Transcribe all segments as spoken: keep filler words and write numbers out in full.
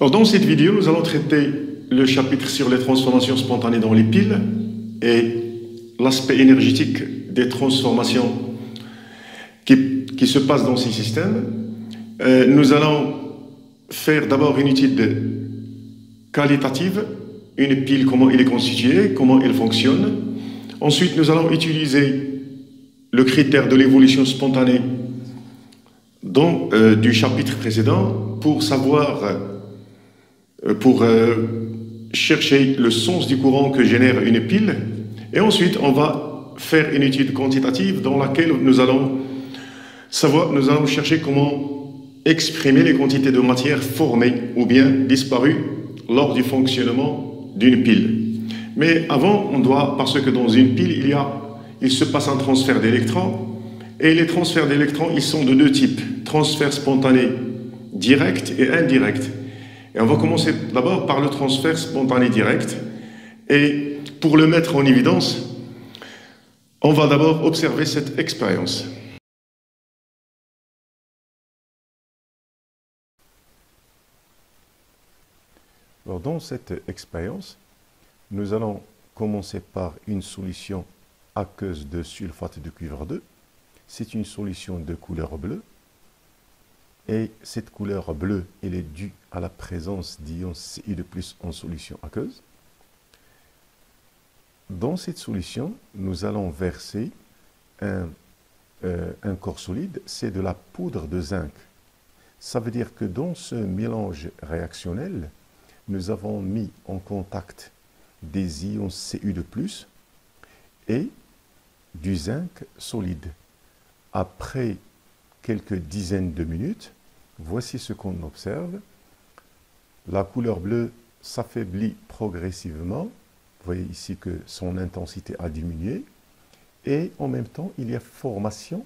Alors, dans cette vidéo, nous allons traiter le chapitre sur les transformations spontanées dans les piles et l'aspect énergétique des transformations qui, qui se passent dans ces systèmes. Euh, nous allons faire d'abord une étude qualitative, une pile, comment elle est constituée, comment elle fonctionne. Ensuite, nous allons utiliser le critère de l'évolution spontanée dans, euh, du chapitre précédent pour savoir... pour euh, chercher le sens du courant que génère une pile. Et ensuite, on va faire une étude quantitative dans laquelle nous allons savoir, nous allons chercher comment exprimer les quantités de matière formées ou bien disparues lors du fonctionnement d'une pile. Mais avant, on doit, parce que dans une pile, il, y a, il se passe un transfert d'électrons, et les transferts d'électrons, ils sont de deux types, transfert spontané direct et indirect. Et on va commencer d'abord par le transfert spontané direct. Et pour le mettre en évidence, on va d'abord observer cette expérience. Alors dans cette expérience, nous allons commencer par une solution aqueuse de sulfate de cuivre deux. C'est une solution de couleur bleue. Et cette couleur bleue, elle est due à la présence d'ions C I deux plus en solution aqueuse. Dans cette solution, nous allons verser un, euh, un corps solide, c'est de la poudre de zinc. Ça veut dire que dans ce mélange réactionnel, nous avons mis en contact des ions C I deux plus et du zinc solide. Après quelques dizaines de minutes, voici ce qu'on observe. La couleur bleue s'affaiblit progressivement. Vous voyez ici que son intensité a diminué. Et en même temps, il y a formation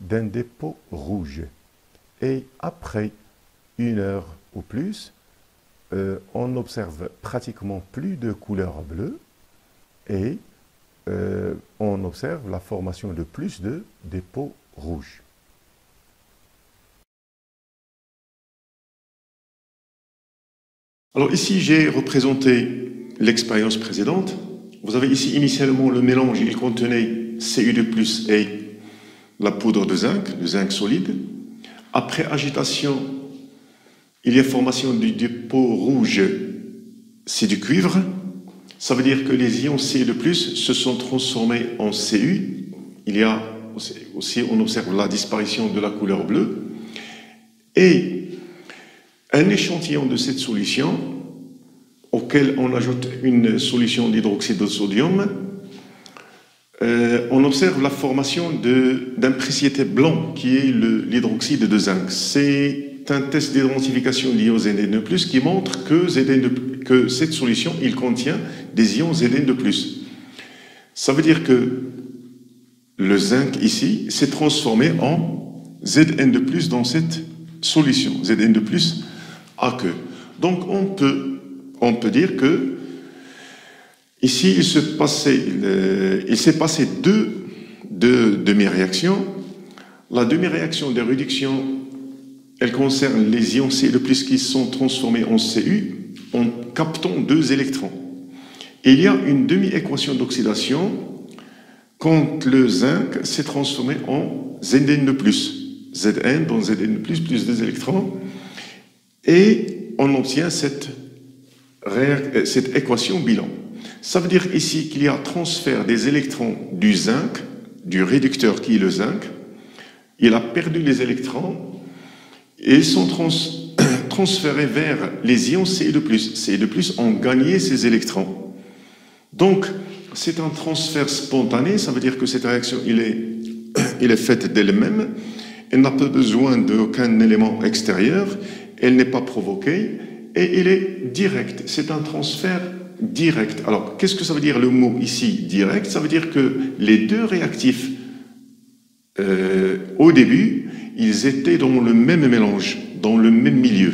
d'un dépôt rouge. Et après une heure ou plus, euh, on n'observe pratiquement plus de couleur bleue. Et euh, on observe la formation de plus de dépôts rouges. Alors ici, j'ai représenté l'expérience précédente. Vous avez ici initialement le mélange, il contenait C I deux plus et la poudre de zinc, le zinc solide. Après agitation, il y a formation du dépôt rouge, c'est du cuivre. Ça veut dire que les ions C I deux plus se sont transformés en C U. Il y a aussi, on observe la disparition de la couleur bleue. Et un échantillon de cette solution, auquel on ajoute une solution d'hydroxyde de sodium, euh, on observe la formation d'un préciété blanc qui est l'hydroxyde de zinc. C'est un test d'identification d'ions Z N deux plus qui montre que, Z N deux, que cette solution il contient des ions Z N deux plus. Ça veut dire que le zinc ici s'est transformé en Z N deux plus dans cette solution, Z N deux plus. aqueux. Donc on peut, on peut dire que ici il s'est passé, passé deux, deux demi-réactions. La demi-réaction de réduction, elle concerne les ions C I deux plus qui sont transformés en C U en captant deux électrons. Et il y a une demi-équation d'oxydation quand le zinc s'est transformé en Z N deux plus. Zn dans Zn plus plus deux électrons. Et on obtient cette, cette équation bilan. Ça veut dire ici qu'il y a transfert des électrons du zinc, du réducteur qui est le zinc. Il a perdu les électrons et ils sont trans, transférés vers les ions C I deux plus. C I deux plus ont gagné ces électrons. Donc, c'est un transfert spontané. Ça veut dire que cette réaction, il est, il est faite d'elle-même. Elle n'a pas besoin d'aucun élément extérieur. Elle n'est pas provoquée et elle est directe. C'est un transfert direct. Alors, qu'est-ce que ça veut dire le mot ici, direct? Ça veut dire que les deux réactifs, euh, au début, ils étaient dans le même mélange, dans le même milieu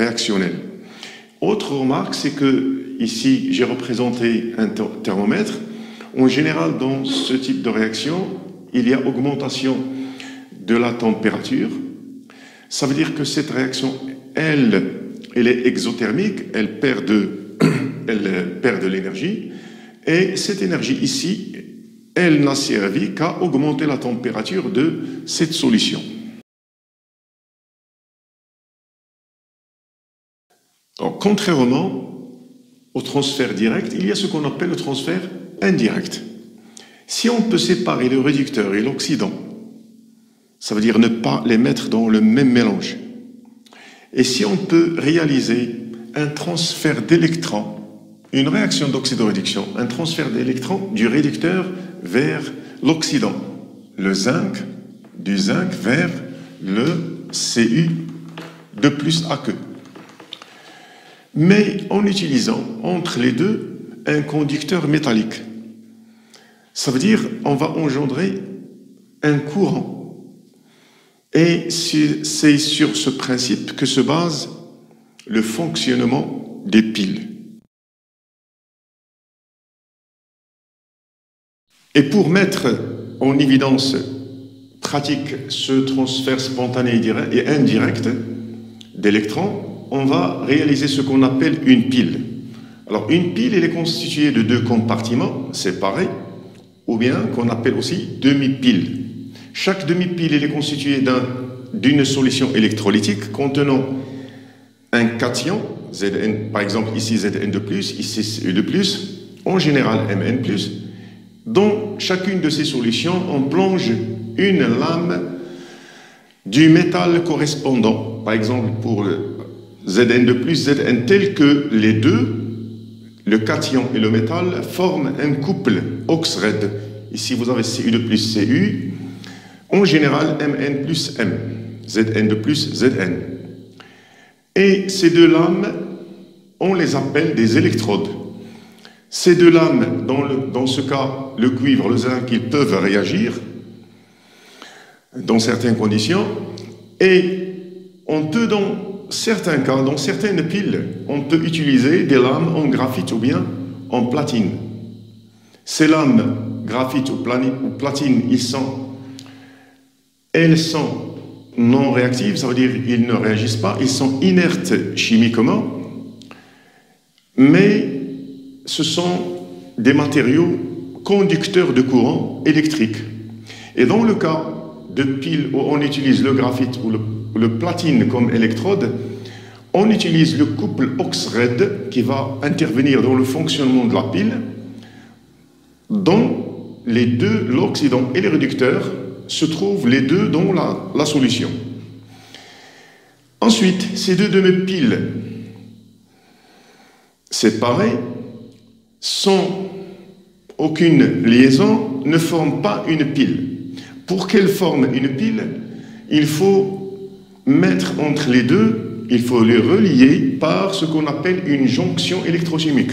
réactionnel. Autre remarque, c'est que ici, j'ai représenté un thermomètre. En général, dans ce type de réaction, il y a augmentation de la température. Ça veut dire que cette réaction, elle elle est exothermique, elle perd de, elle perd de l'énergie, et cette énergie ici, elle n'a servi qu'à augmenter la température de cette solution. Alors, contrairement au transfert direct, il y a ce qu'on appelle le transfert indirect. Si on peut séparer le réducteur et l'oxydant, ça veut dire ne pas les mettre dans le même mélange. Et si on peut réaliser un transfert d'électrons, une réaction d'oxydoréduction, un transfert d'électrons du réducteur vers l'oxydant, le zinc, du zinc vers le C U deux plus A Q. Mais en utilisant entre les deux un conducteur métallique. Ça veut dire qu'on va engendrer un courant. Et c'est sur ce principe que se base le fonctionnement des piles. Et pour mettre en évidence pratique ce transfert spontané et indirect d'électrons, on va réaliser ce qu'on appelle une pile. Alors une pile, elle est constituée de deux compartiments séparés, ou bien qu'on appelle aussi demi-pile. Chaque demi-pile est constituée d'une un, solution électrolytique contenant un cation, Z N, par exemple ici Z N deux plus, ici C U deux plus, en général M N plus. Dans chacune de ces solutions, on plonge une lame du métal correspondant. Par exemple, pour le Z N deux plus, Z N, tel que les deux, le cation et le métal, forment un couple oxred. Ici, vous avez C U deux plus C U. En général, M N plus M, Z N deux plus Z N. Et ces deux lames, on les appelle des électrodes. Ces deux lames, dans, le, dans ce cas, le cuivre, le zinc, ils peuvent réagir dans certaines conditions. Et on peut, dans certains cas, dans certaines piles, on peut utiliser des lames en graphite ou bien en platine. Ces lames, graphite ou, ou platine, ils sont... Elles sont non réactives, ça veut dire qu'ils ne réagissent pas, ils sont inertes chimiquement, mais ce sont des matériaux conducteurs de courant électrique. Et dans le cas de piles où on utilise le graphite ou le, le platine comme électrode, on utilise le couple oxred qui va intervenir dans le fonctionnement de la pile, dont les deux, l'oxydant et les réducteurs, se trouvent les deux dans la, la solution. Ensuite, ces deux demi-piles séparées, sans aucune liaison, ne forment pas une pile. Pour qu'elles forment une pile, il faut mettre entre les deux, il faut les relier par ce qu'on appelle une jonction électrochimique.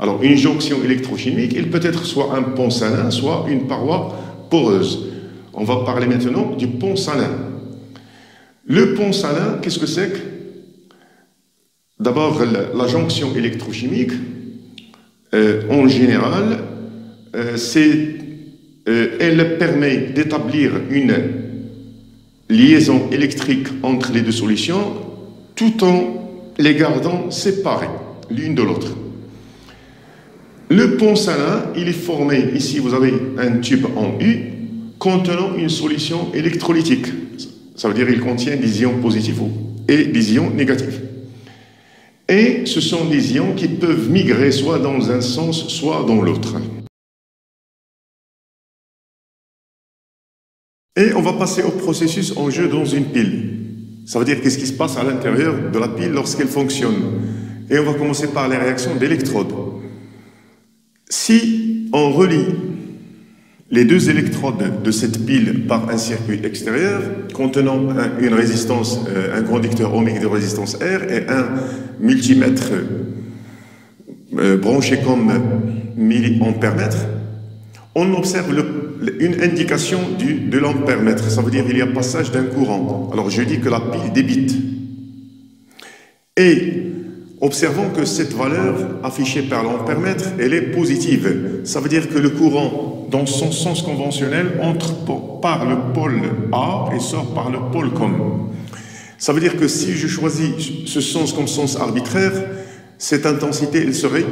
Alors, une jonction électrochimique, elle peut être soit un pont salin, soit une paroi poreuse. On va parler maintenant du pont salin. Le pont salin, qu'est-ce que c'est que? D'abord, la, la jonction électrochimique, euh, en général, euh, euh, elle permet d'établir une liaison électrique entre les deux solutions, tout en les gardant séparées l'une de l'autre. Le pont salin, il est formé, ici vous avez un tube en U, contenant une solution électrolytique. Ça veut dire qu'il contient des ions positifs et des ions négatifs. Et ce sont des ions qui peuvent migrer soit dans un sens, soit dans l'autre. Et on va passer au processus en jeu dans une pile. Ça veut dire qu'est-ce qui se passe à l'intérieur de la pile lorsqu'elle fonctionne. Et on va commencer par les réactions d'électrodes. Si on relie les deux électrodes de cette pile par un circuit extérieur contenant un, une résistance, euh, un conducteur ohmique de résistance R et un multimètre euh, branché comme milliampère-mètre, on observe le, une indication du, de l'ampère-mètre. Ça veut dire qu'il y a passage d'un courant. Alors je dis que la pile débite. Et observons que cette valeur affichée par l'ampère-mètre, elle est positive. Ça veut dire que le courant dans son sens conventionnel, entre par le pôle A et sort par le pôle com. Ça veut dire que si je choisis ce sens comme sens arbitraire, cette intensité, elle serait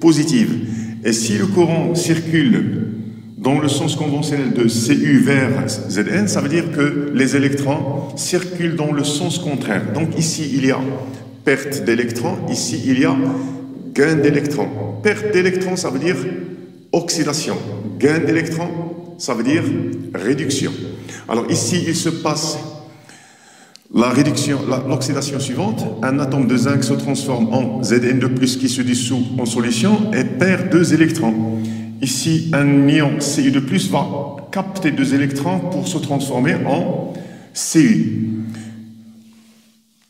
positive. Et si le courant circule dans le sens conventionnel de C U vers Z N, ça veut dire que les électrons circulent dans le sens contraire. Donc ici, il y a perte d'électrons, ici, il y a gain d'électrons. Perte d'électrons, ça veut dire oxydation. Gain d'électrons, ça veut dire réduction. Alors ici, il se passe la réduction, l'oxydation suivante. Un atome de zinc se transforme en Z N deux plus qui se dissout en solution et perd deux électrons. Ici, un ion C U deux plus va capter deux électrons pour se transformer en C U.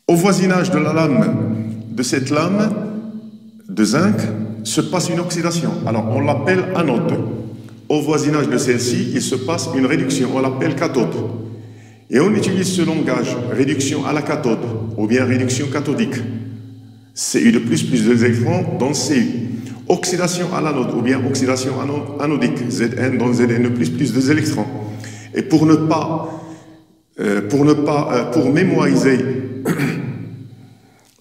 Au voisinage de la lame, de cette lame de zinc, se passe une oxydation. Alors, on l'appelle anode. Au voisinage de celle-ci, il se passe une réduction, on l'appelle cathode. Et on utilise ce langage, réduction à la cathode, ou bien réduction cathodique. C U deux plus plus deux électrons dans C U. Oxydation à l'anode, ou bien oxydation anodique, Z N dans Z N deux plus plus deux électrons. Et pour ne pas, euh, pour, ne pas euh, pour mémoriser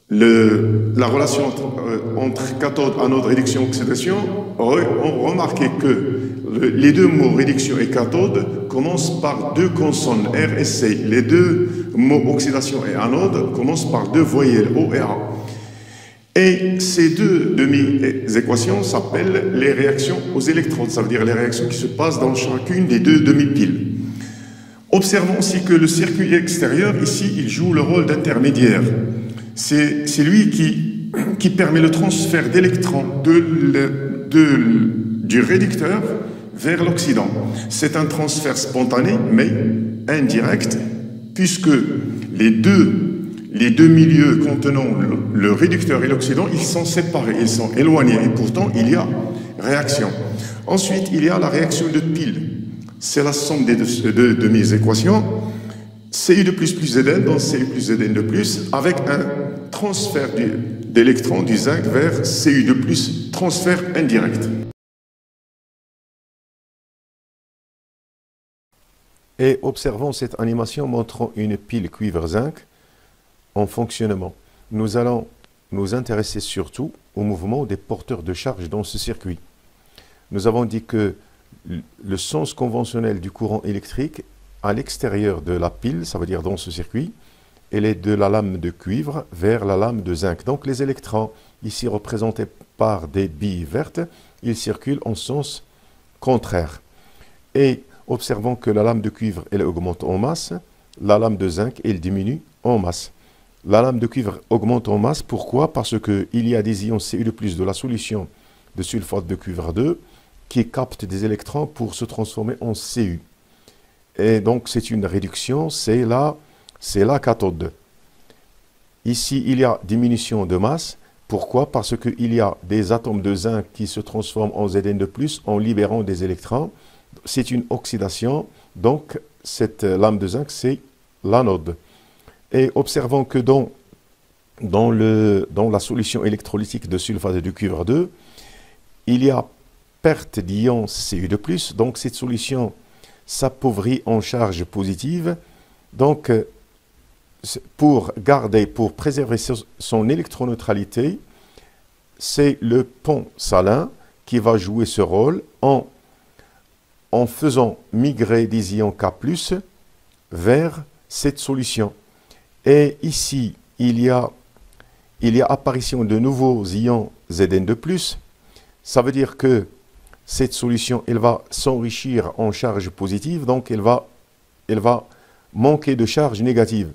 le, la relation entre, euh, entre cathode, anode, réduction, oxydation, on remarquait que le, les deux mots réduction et cathode commencent par deux consonnes R et C. Les deux mots oxydation et anode commencent par deux voyelles O et A. Et ces deux demi-équations s'appellent les réactions aux électrons, ça veut dire les réactions qui se passent dans chacune des deux demi-piles. Observons aussi que le circuit extérieur, ici, il joue le rôle d'intermédiaire. C'est lui qui, qui permet le transfert d'électrons de, de, du réducteur vers l'oxydant. C'est un transfert spontané, mais indirect, puisque les deux, les deux milieux contenant le, le réducteur et l'oxydant, ils sont séparés, ils sont éloignés, et pourtant il y a réaction. Ensuite, il y a la réaction de pile. C'est la somme des deux, deux demi-équations, C U deux plus plus Z N dans C U plus Z N deux plus, avec un transfert d'électrons du zinc vers C U deux plus, transfert indirect. Et observons cette animation montrant une pile cuivre-zinc en fonctionnement. Nous allons nous intéresser surtout au mouvement des porteurs de charge dans ce circuit. Nous avons dit que le sens conventionnel du courant électrique à l'extérieur de la pile, ça veut dire dans ce circuit, elle est de la lame de cuivre vers la lame de zinc. Donc les électrons, ici représentés par des billes vertes, ils circulent en sens contraire. Et observons que la lame de cuivre, elle augmente en masse, la lame de zinc, elle diminue en masse. La lame de cuivre augmente en masse, pourquoi? Parce qu'il y a des ions C U deux plus de la solution de sulfate de cuivre deux, qui capte des électrons pour se transformer en C U. Et donc c'est une réduction, c'est la, la cathode. Ici, il y a diminution de masse. Pourquoi? Parce qu'il y a des atomes de zinc qui se transforment en Z N deux plus en libérant des électrons. C'est une oxydation, donc cette lame de zinc, c'est l'anode. Et observons que dans, dans, le, dans la solution électrolytique de sulfate de cuivre deux, il y a perte d'ion C U deux plus, donc cette solution s'appauvrit en charge positive. Donc, pour garder, pour préserver son électroneutralité, c'est le pont salin qui va jouer ce rôle en, en faisant migrer des ions K plus, vers cette solution. Et ici, il y a, il y a apparition de nouveaux ions Z N deux plus. Ça veut dire que cette solution, elle va s'enrichir en charge positive, donc elle va, elle va manquer de charge négative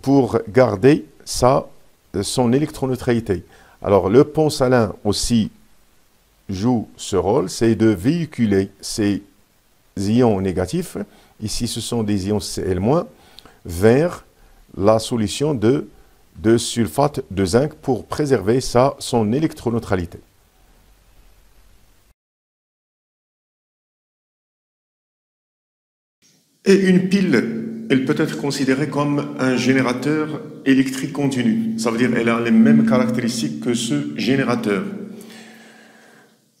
pour garder sa, son électroneutralité. Alors le pont salin aussi joue ce rôle, c'est de véhiculer ces ions négatifs, ici ce sont des ions Cl- vers la solution de, de sulfate de zinc pour préserver sa, son électroneutralité. Et une pile, elle peut être considérée comme un générateur électrique continu. Ça veut dire qu'elle a les mêmes caractéristiques que ce générateur.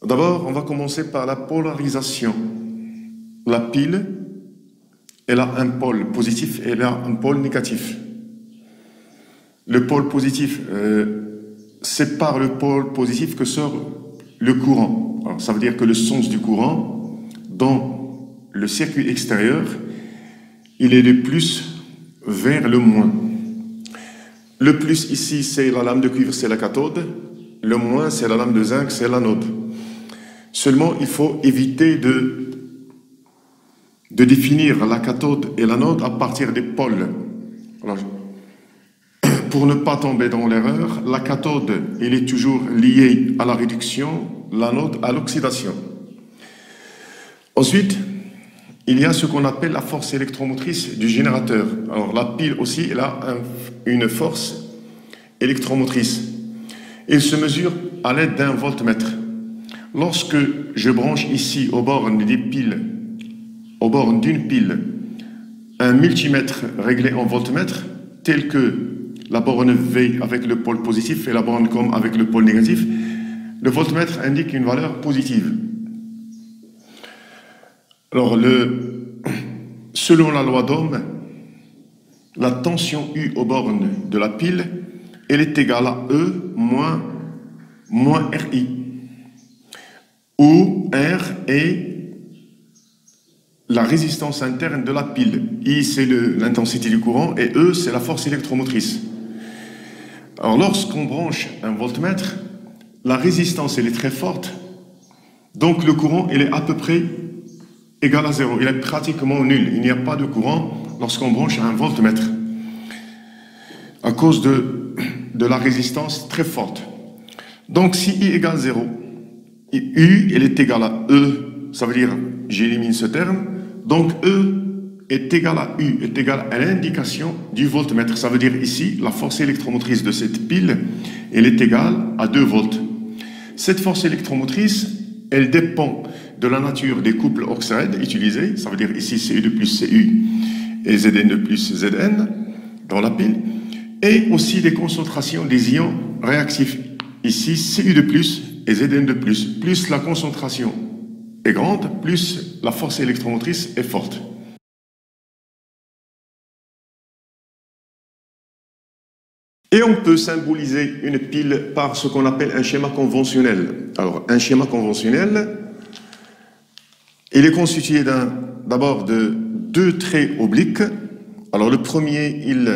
D'abord, on va commencer par la polarisation. La pile, elle a un pôle positif et elle a un pôle négatif. Le pôle positif, euh, c'est par le pôle positif que sort le courant. Alors, ça veut dire que le sens du courant, dans le circuit extérieur, il est de plus vers le moins. Le plus ici, c'est la lame de cuivre, c'est la cathode. Le moins, c'est la lame de zinc, c'est l'anode. Seulement, il faut éviter de, de définir la cathode et l'anode à partir des pôles. Alors, pour ne pas tomber dans l'erreur, la cathode, elle est toujours liée à la réduction, l'anode à l'oxydation. Ensuite, il y a ce qu'on appelle la force électromotrice du générateur. Alors la pile aussi, elle a un, une force électromotrice. Elle se mesure à l'aide d'un voltmètre. Lorsque je branche ici aux bornes des piles, aux bornes d'une pile, un multimètre réglé en voltmètre, tel que la borne V avec le pôle positif et la borne com avec le pôle négatif, le voltmètre indique une valeur positive. Alors, le, selon la loi d'Ohm, la tension U aux bornes de la pile, elle est égale à E moins, moins R I, où R est la résistance interne de la pile. I, c'est l'intensité du courant, et E, c'est la force électromotrice. Alors, lorsqu'on branche un voltmètre, la résistance, elle est très forte, donc le courant, il est à peu près égal à zéro. Il est pratiquement nul. Il n'y a pas de courant lorsqu'on branche un voltmètre, à cause de, de la résistance très forte. Donc, si I égale zéro, U, elle est égale à E, ça veut dire, j'élimine ce terme, donc E est égal à U, est égal à l'indication du voltmètre. Ça veut dire ici, la force électromotrice de cette pile, elle est égale à deux volts. Cette force électromotrice, elle dépend de la nature des couples oxydes utilisés, ça veut dire ici C U deux plus C U et Z N deux plus Z N dans la pile, et aussi des concentrations des ions réactifs, ici C U deux plus et Z N deux plus, plus la concentration est grande, plus la force électromotrice est forte. Et on peut symboliser une pile par ce qu'on appelle un schéma conventionnel. Alors, un schéma conventionnel, il est constitué d'abord de deux traits obliques. Alors, le premier, il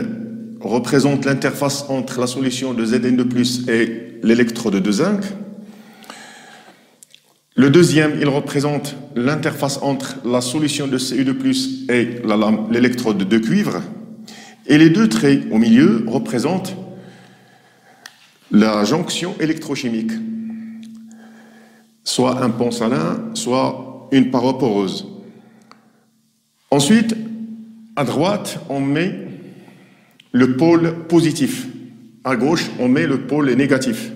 représente l'interface entre la solution de Z N deux plus et l'électrode de zinc. Le deuxième, il représente l'interface entre la solution de C U deux plus et l'électrode de cuivre. Et les deux traits au milieu représentent la jonction électrochimique, soit un pont salin, soit une paroi poreuse. Ensuite, à droite, on met le pôle positif. À gauche, on met le pôle négatif.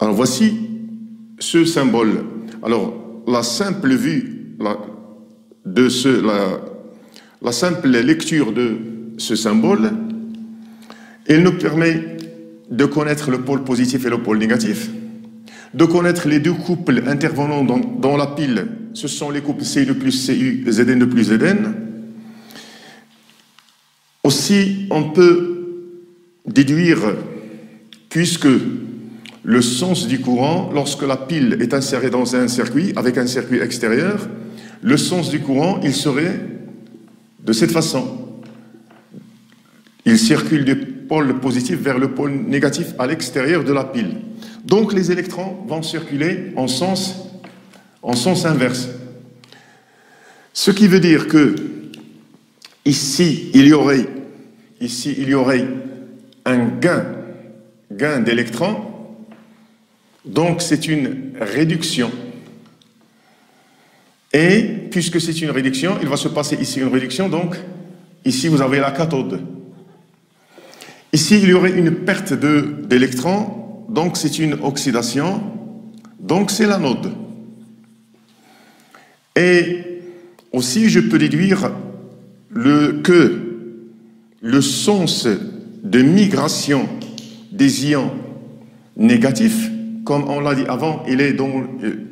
Alors voici ce symbole. Alors, la simple vue la, de ce, la, la simple lecture de ce symbole, elle nous permet de connaître le pôle positif et le pôle négatif, de connaître les deux couples intervenant dans, dans la pile. Ce sont les couples C U deux plus C U, Z N deux plus Z N. Aussi, on peut déduire, puisque le sens du courant, lorsque la pile est insérée dans un circuit, avec un circuit extérieur, le sens du courant, il serait de cette façon. Il circule du pôle positif vers le pôle négatif à l'extérieur de la pile. Donc les électrons vont circuler en sens, en sens inverse. Ce qui veut dire que ici, il y aurait, ici, il y aurait un gain, gain d'électrons. Donc, c'est une réduction. Et, puisque c'est une réduction, il va se passer ici une réduction, donc, ici, vous avez la cathode. Ici, il y aurait une perte d'électrons, donc, c'est une oxydation, donc, c'est l'anode. Et, aussi, je peux déduire le, que le sens de migration des ions négatifs, comme on l'a dit avant, il est dans,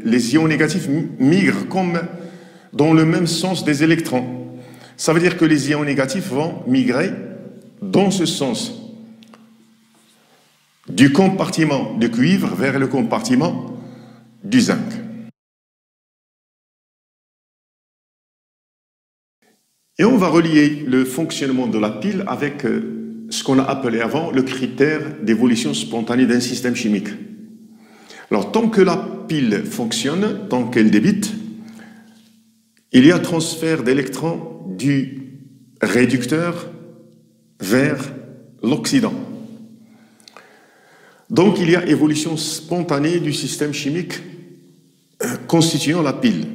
les ions négatifs migrent comme dans le même sens des électrons. Ça veut dire que les ions négatifs vont migrer dans ce sens. du compartiment de cuivre vers le compartiment du zinc. Et on va relier le fonctionnement de la pile avec ce qu'on a appelé avant le critère d'évolution spontanée d'un système chimique. Alors, tant que la pile fonctionne, tant qu'elle débite, il y a transfert d'électrons du réducteur vers l'oxydant. Donc, il y a évolution spontanée du système chimique constituant la pile.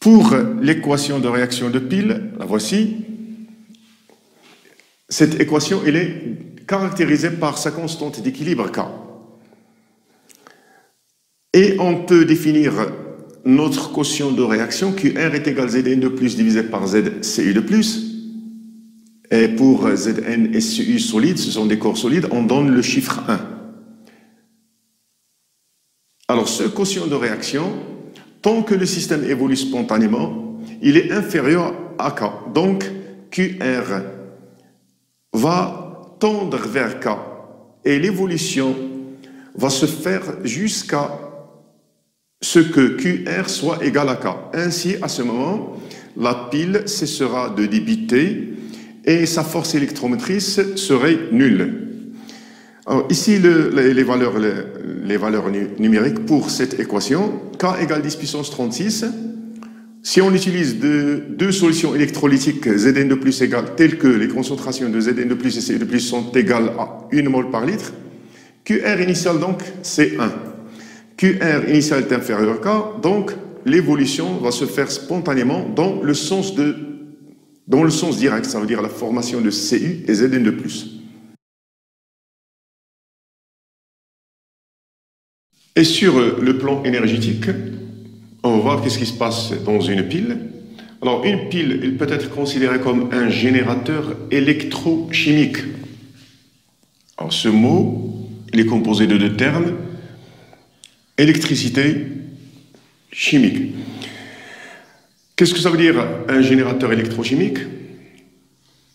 Pour l'équation de réaction de pile, la voici. Cette équation, elle est caractérisée par sa constante d'équilibre K. Et on peut définir notre quotient de réaction, Q R est égal à Z N deux plus divisé par Z C U deux plus. Et pour Z N et S U solides, ce sont des corps solides, on donne le chiffre un. Alors ce quotient de réaction, tant que le système évolue spontanément, il est inférieur à K. Donc Q R va tendre vers K et l'évolution va se faire jusqu'à ce que Q R soit égal à K. Ainsi, à ce moment, la pile cessera de débiter et sa force électromotrice serait nulle. Alors ici, le, les, les valeurs, les, les valeurs nu, numériques pour cette équation, K égale dix puissance trente-six. Si on utilise de, deux solutions électrolytiques Z N deux plus égale, telles que les concentrations de Z N deux plus et C U deux plus sont égales à une mole par litre, Q R initial donc c'est un. Q R initial est inférieur à K, donc l'évolution va se faire spontanément dans le sens de dans le sens direct, ça veut dire la formation de C U et Z N deux plus. Et sur le plan énergétique, on va voir qu'est-ce qui se passe dans une pile. Alors une pile, elle peut être considérée comme un générateur électrochimique. Alors ce mot, il est composé de deux termes, électricité, chimique. Qu'est-ce que ça veut dire un générateur électrochimique?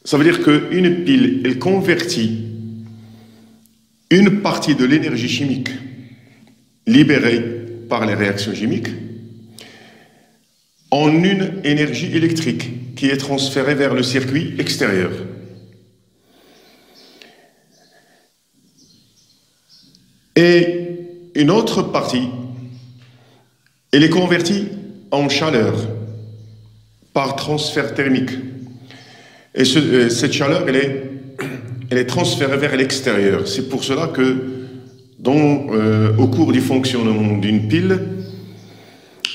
Ça veut dire qu'une pile, elle convertit une partie de l'énergie chimique libérée par les réactions chimiques en une énergie électrique qui est transférée vers le circuit extérieur. Et une autre partie, elle est convertie en chaleur par transfert thermique. Et ce, cette chaleur, elle est, elle est transférée vers l'extérieur. C'est pour cela que, dans, euh, au cours du fonctionnement d'une pile,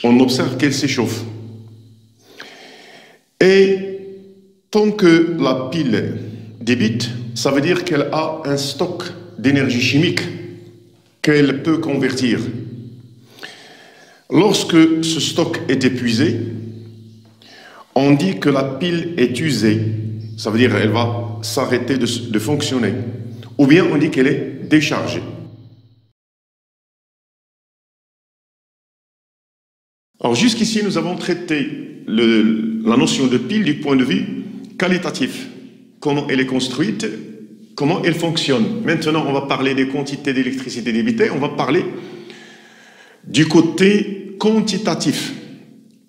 on observe qu'elle s'échauffe. Et tant que la pile débite, ça veut dire qu'elle a un stock d'énergie chimique qu'elle peut convertir. Lorsque ce stock est épuisé, on dit que la pile est usée, ça veut dire qu'elle va s'arrêter de, de fonctionner. Ou bien on dit qu'elle est déchargée. Alors jusqu'ici, nous avons traité le, la notion de pile du point de vue qualitatif. Comment elle est construite, comment elle fonctionne. Maintenant, on va parler des quantités d'électricité débitée, on va parler du côté quantitatif.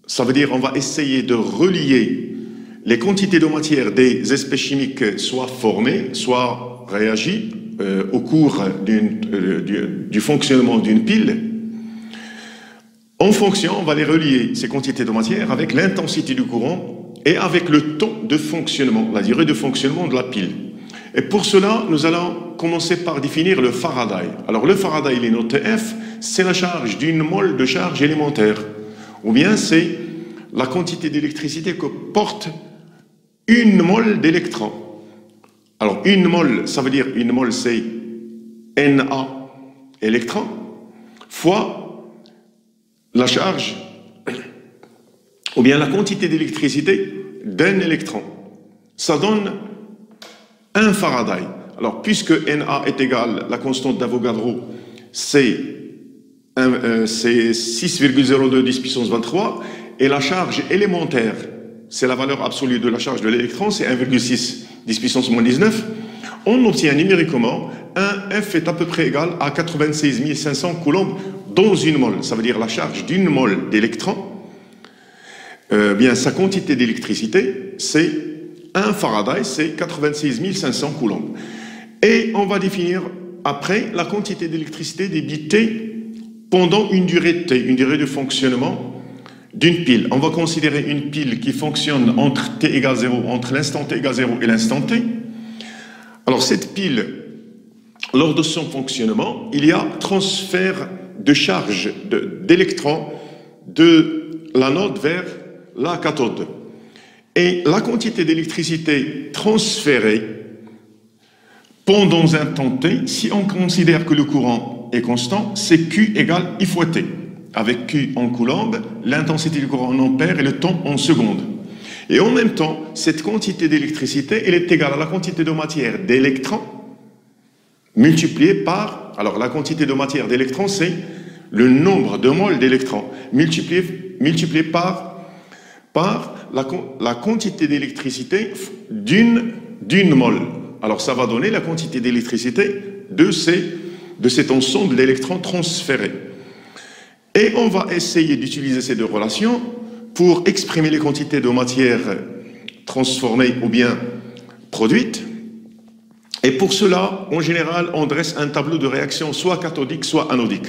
Ça veut dire qu'on va essayer de relier les quantités de matière des espèces chimiques soit formées, soit réagies euh, au cours euh, du, du fonctionnement d'une pile. En fonction, on va les relier, ces quantités de matière, avec l'intensité du courant et avec le temps de fonctionnement, la durée de fonctionnement de la pile. Et pour cela, nous allons commencer par définir le Faraday. Alors le Faraday, il est noté F, c'est la charge d'une mole de charge élémentaire. Ou bien c'est la quantité d'électricité que porte une mole d'électrons. Alors une mole, ça veut dire une mole c'est Na électrons fois la charge ou bien la quantité d'électricité d'un électron. Ça donne un Faraday. Alors puisque Na est égale à la constante d'Avogadro, c'est Euh, c'est six virgule zéro deux dix puissance vingt-trois et la charge élémentaire, c'est la valeur absolue de la charge de l'électron, c'est un virgule six dix puissance moins dix-neuf. on obtient numériquement un F est à peu près égal à quatre-vingt-seize mille cinq cents coulombs dans une mole. Ça veut dire la charge d'une mole d'électrons, euh, bien sa quantité d'électricité, c'est un Faraday, c'est quatre-vingt-seize mille cinq cents coulombs. Et on va définir après la quantité d'électricité débitée pendant une durée T, une durée de fonctionnement d'une pile. On va considérer une pile qui fonctionne entre T égale zéro, entre l'instant T égale zéro et l'instant T. Alors cette pile, lors de son fonctionnement, il y a transfert de charge d'électrons de l'anode vers la cathode. Et la quantité d'électricité transférée pendant un temps T, si on considère que le courant est constant, c'est Q égale I fois T, avec Q en coulomb, l'intensité du courant en ampères et le temps en secondes. Et en même temps, cette quantité d'électricité, elle est égale à la quantité de matière d'électrons multipliée par, alors la quantité de matière d'électrons, c'est le nombre de moles d'électrons, multiplié, multiplié par, par la, la quantité d'électricité d'une d'une mole. Alors ça va donner la quantité d'électricité de ces de cet ensemble d'électrons transférés. Et on va essayer d'utiliser ces deux relations pour exprimer les quantités de matière transformée ou bien produite. Et pour cela, en général, on dresse un tableau de réaction soit cathodique, soit anodique.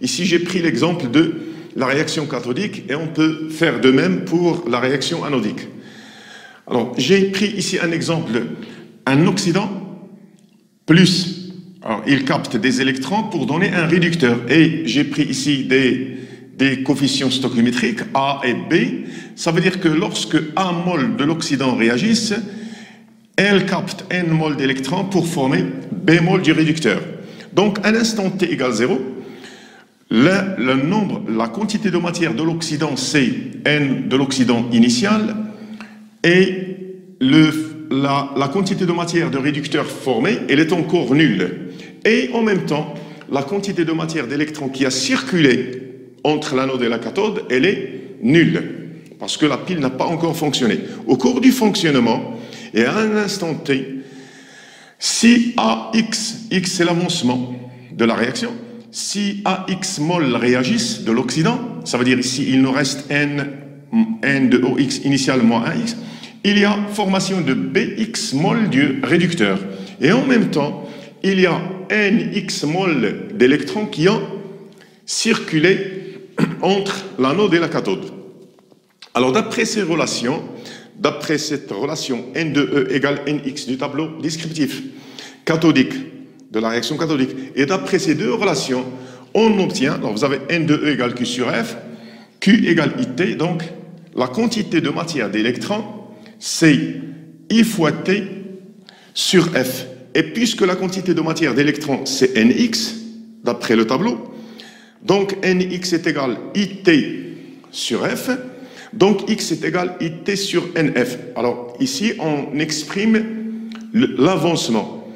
Ici, j'ai pris l'exemple de la réaction cathodique et on peut faire de même pour la réaction anodique. Alors, j'ai pris ici un exemple, un oxydant plus. Alors, il capte des électrons pour donner un réducteur. Et j'ai pris ici des, des coefficients stoichiométriques, A et B. Ça veut dire que lorsque un mol de l'oxydant réagisse, elle capte N mol d'électrons pour former B mol du réducteur. Donc, à l'instant T égale zéro, le, le nombre, la quantité de matière de l'oxydant, c'est N de l'oxydant initial, et le... La, la quantité de matière de réducteur formée, elle est encore nulle. Et en même temps, la quantité de matière d'électrons qui a circulé entre l'anode et la cathode, elle est nulle, parce que la pile n'a pas encore fonctionné. Au cours du fonctionnement, et à un instant T, si A X, X c'est l'avancement de la réaction, si A X mol réagissent de l'oxydant, ça veut dire ici il nous reste N, N de O X initial moins un X, il y a formation de B X mol du réducteur. Et en même temps, il y a N X mol d'électrons qui ont circulé entre l'anode et la cathode. Alors d'après ces relations, d'après cette relation N de E égale N X du tableau descriptif cathodique, de la réaction cathodique, et d'après ces deux relations, on obtient, alors vous avez N de E égale Q sur F, Q égale I T, donc la quantité de matière d'électrons, c'est I fois T sur F. Et puisque la quantité de matière d'électrons, c'est N X, d'après le tableau, donc N X est égal à I T sur F, donc X est égal à I T sur N F. Alors ici, on exprime l'avancement.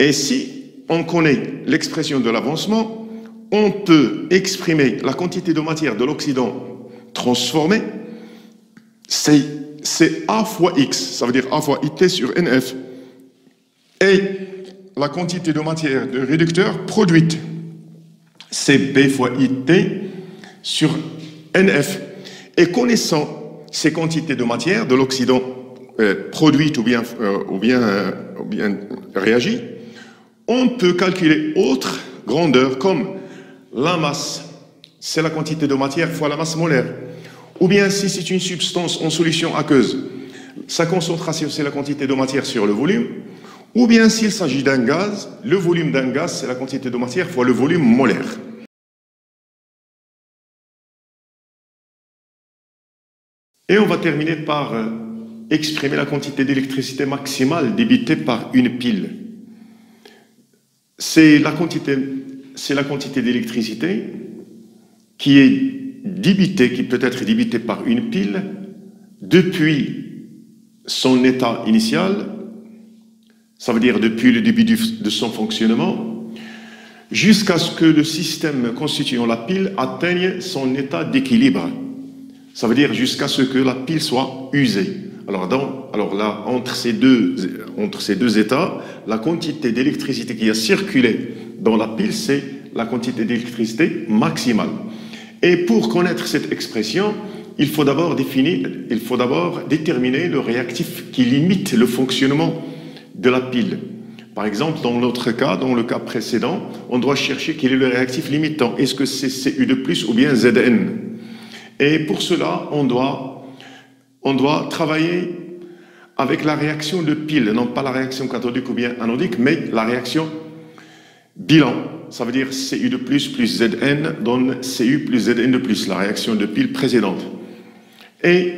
Et si on connaît l'expression de l'avancement, on peut exprimer la quantité de matière de l'oxydant transformé, c'est c'est A fois X, ça veut dire A fois I T sur N F, et la quantité de matière de réducteur produite, c'est B fois I T sur N F. Et connaissant ces quantités de matière de l'oxydant euh, produite ou bien, euh, ou, bien, euh, ou bien réagit, on peut calculer autre grandeur comme la masse, c'est la quantité de matière fois la masse molaire. Ou bien, si c'est une substance en solution aqueuse, sa concentration, c'est la quantité de matière sur le volume. Ou bien, s'il s'agit d'un gaz, le volume d'un gaz, c'est la quantité de matière fois le volume molaire. Et on va terminer par exprimer la quantité d'électricité maximale débitée par une pile. C'est la quantité, c'est la quantité d'électricité qui est débité, qui peut être débité par une pile depuis son état initial, ça veut dire depuis le début du, de son fonctionnement, jusqu'à ce que le système constituant la pile atteigne son état d'équilibre, ça veut dire jusqu'à ce que la pile soit usée. Alors, dans, alors là, entre ces, deux, entre ces deux états, la quantité d'électricité qui a circulé dans la pile, c'est la quantité d'électricité maximale. Et pour connaître cette expression, il faut d'abord définir, il faut d'abord déterminer le réactif qui limite le fonctionnement de la pile. Par exemple, dans notre cas, dans le cas précédent, on doit chercher quel est le réactif limitant. Est-ce que c'est C U deux plus ou bien Z N? Et pour cela, on doit, on doit travailler avec la réaction de pile, non pas la réaction cathodique ou bien anodique, mais la réaction bilan. Ça veut dire C U deux plus plus Z N donne C U plus Z N deux plus, la réaction de pile précédente. Et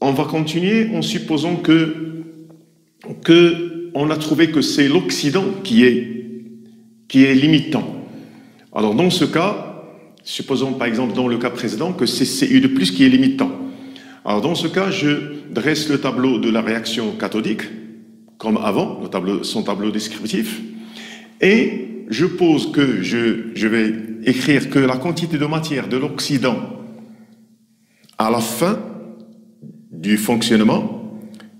on va continuer en supposant que, que on a trouvé que c'est l'oxydant qui est, qui est limitant. Alors dans ce cas, supposons par exemple dans le cas précédent que c'est C U deux plus qui est limitant. Alors dans ce cas, je dresse le tableau de la réaction cathodique, comme avant, le tableau, son tableau descriptif, et je pose que je, je vais écrire que la quantité de matière de l'oxydant à la fin du fonctionnement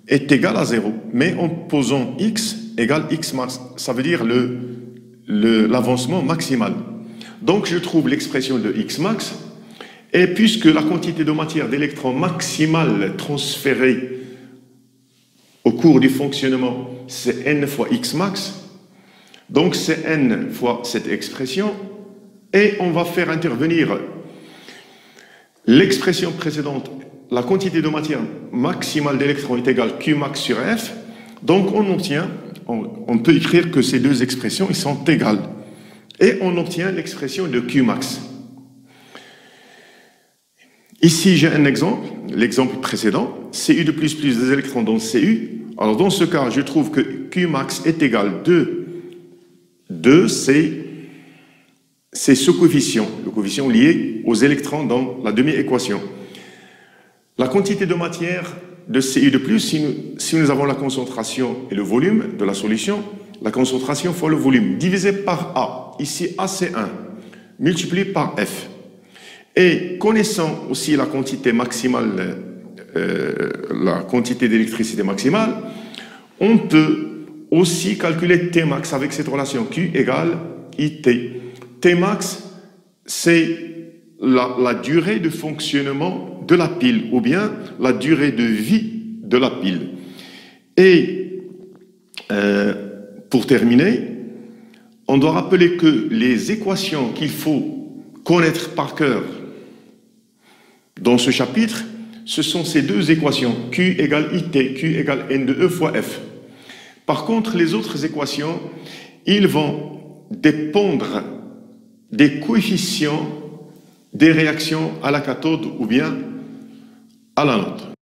est égal à zéro, mais en posant x égale x max, ça veut dire le, le, l'avancement maximal. Donc je trouve l'expression de x max, et puisque la quantité de matière d'électrons maximale transférée au cours du fonctionnement, c'est n fois x max, donc c'est n fois cette expression, et on va faire intervenir l'expression précédente. La quantité de matière maximale d'électrons est égale Q max sur F. Donc on obtient, on, on peut écrire que ces deux expressions ils sont égales. Et on obtient l'expression de Q max. Ici j'ai un exemple, l'exemple précédent, C U deux plus plus des électrons dans C U. Alors dans ce cas, je trouve que Q max est égal de deux, c'est ce coefficient, le coefficient lié aux électrons dans la demi-équation. La quantité de matière de C U deux plus, si nous, si nous avons la concentration et le volume de la solution, la concentration fois le volume, divisé par A, ici A c'est un, multiplié par F. Et connaissant aussi la quantité maximale, euh, la quantité d'électricité maximale, on peut aussi calculer T max avec cette relation Q égale I T. T max, c'est La, la durée de fonctionnement de la pile, ou bien la durée de vie de la pile. Et euh, pour terminer, on doit rappeler que les équations qu'il faut connaître par cœur dans ce chapitre, ce sont ces deux équations, Q égale I T, Q égale N de E fois F. Par contre, les autres équations, ils vont dépendre des coefficients des réactions à la cathode ou bien à l'anode.